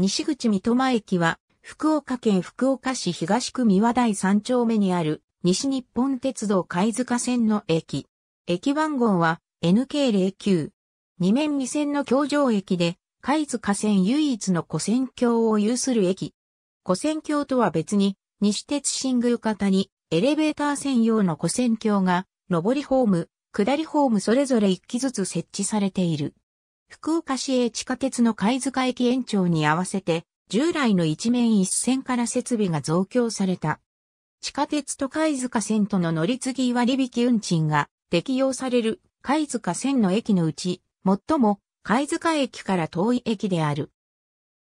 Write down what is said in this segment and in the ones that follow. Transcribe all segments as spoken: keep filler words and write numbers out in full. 西口三苫駅は、福岡県福岡市東区三和台さん丁目にある、西日本鉄道貝塚線の駅。駅番号は エヌケーゼロきゅう。二面二線の橋上駅で、貝塚線唯一の跨線橋を有する駅。跨線橋とは別に、西鉄新宮方に、エレベーター専用の跨線橋が、上りホーム、下りホームそれぞれいっきずつ設置されている。福岡市営地下鉄の貝塚駅延長に合わせて、従来の一面一線から設備が増強された。地下鉄と貝塚線との乗り継ぎ割引運賃が適用される貝塚線の駅のうち、最も貝塚駅から遠い駅である。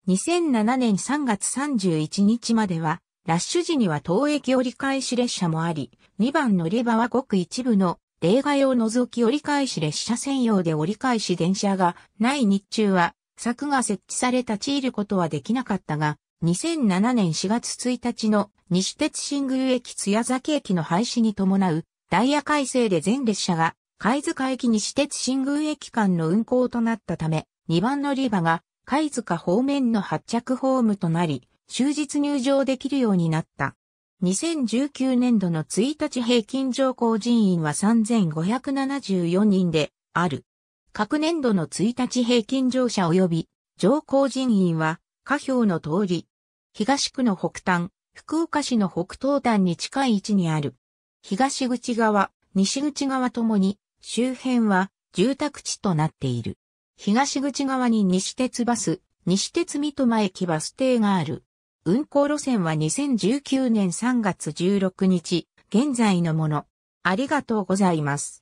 にせんななねんさんがつさんじゅういちにちまでは、ラッシュ時には当駅折り返し列車もあり、にばん乗り場はごく一部の例外を除き折り返し列車専用で折り返し電車がない日中は、柵が設置され立ち入ることはできなかったが、にせんななねんしがつついたちの西鉄新宮駅津崎駅の廃止に伴うダイヤ改正で全列車が貝塚駅西鉄新宮駅間の運行となったため、にばん乗り場が貝塚方面の発着ホームとなり、終日入場できるようになった。にせんじゅうきゅうねんどのいちにち平均乗降人員はさんぜんごひゃくななじゅうよにんである。各年度のいちにち平均乗車及び乗降人員は下表の通り、東区の北端、福岡市の北東端に近い位置にある。東口側、西口側ともに周辺は住宅地となっている。東口側に西鉄バス、西鉄三苫駅バス停がある。運行路線はにせんじゅうきゅうねんさんがつじゅうろくにち、現在のもの。ありがとうございます。